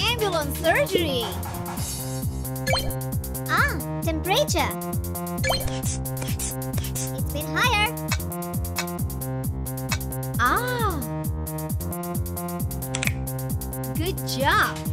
Ambulance surgery. Temperature. It's been higher. Good job.